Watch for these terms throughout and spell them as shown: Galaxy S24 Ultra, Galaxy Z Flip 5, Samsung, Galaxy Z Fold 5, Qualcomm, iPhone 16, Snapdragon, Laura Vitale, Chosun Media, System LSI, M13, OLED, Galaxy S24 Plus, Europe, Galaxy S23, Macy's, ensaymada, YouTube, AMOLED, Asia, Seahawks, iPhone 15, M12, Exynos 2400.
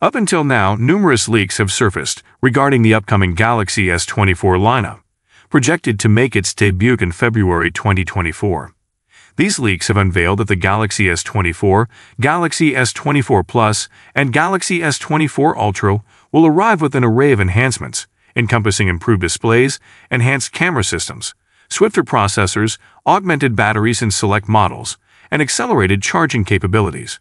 Up until now, numerous leaks have surfaced regarding the upcoming Galaxy S24 lineup, projected to make its debut in February 2024. These leaks have unveiled that the Galaxy S24, Galaxy S24 Plus, and Galaxy S24 Ultra will arrive with an array of enhancements, encompassing improved displays, enhanced camera systems, swifter processors, augmented batteries in select models, and accelerated charging capabilities.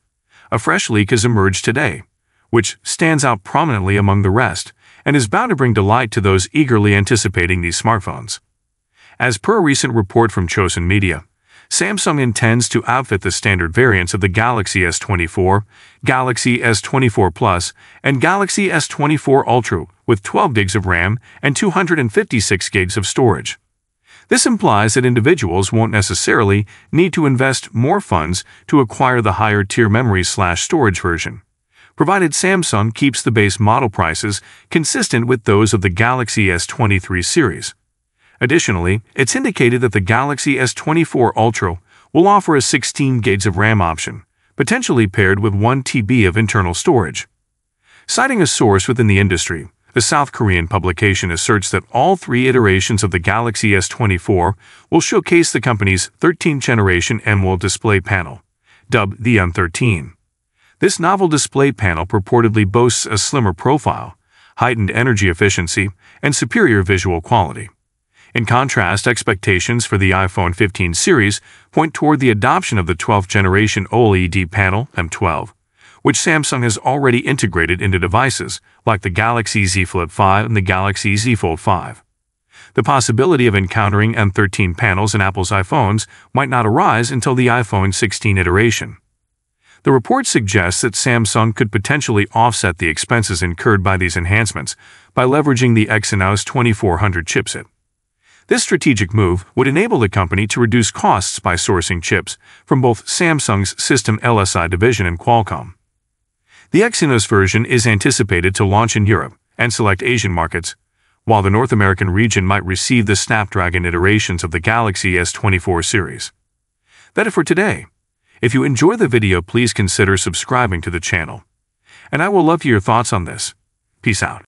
A fresh leak has emerged today, which stands out prominently among the rest, and is bound to bring delight to those eagerly anticipating these smartphones. As per a recent report from Chosun Media, Samsung intends to outfit the standard variants of the Galaxy S24, Galaxy S24 Plus, and Galaxy S24 Ultra with 12 gigs of RAM and 256 gigs of storage. This implies that individuals won't necessarily need to invest more funds to acquire the higher-tier memory/storage version, provided Samsung keeps the base model prices consistent with those of the Galaxy S23 series. Additionally, it's indicated that the Galaxy S24 Ultra will offer a 16 gigs of RAM option, potentially paired with 1 TB of internal storage. Citing a source within the industry, the South Korean publication asserts that all three iterations of the Galaxy S24 will showcase the company's 13th generation AMOLED display panel, dubbed the M13. This novel display panel purportedly boasts a slimmer profile, heightened energy efficiency, and superior visual quality. In contrast, expectations for the iPhone 15 series point toward the adoption of the 12th generation OLED panel, M12, which Samsung has already integrated into devices like the Galaxy Z Flip 5 and the Galaxy Z Fold 5. The possibility of encountering M13 panels in Apple's iPhones might not arise until the iPhone 16 iteration. The report suggests that Samsung could potentially offset the expenses incurred by these enhancements by leveraging the Exynos 2400 chipset. This strategic move would enable the company to reduce costs by sourcing chips from both Samsung's System LSI division and Qualcomm. The Exynos version is anticipated to launch in Europe and select Asian markets, while the North American region might receive the Snapdragon iterations of the Galaxy S24 series. That is for today. If you enjoy the video, please consider subscribing to the channel, and I will love your thoughts on this. Peace out.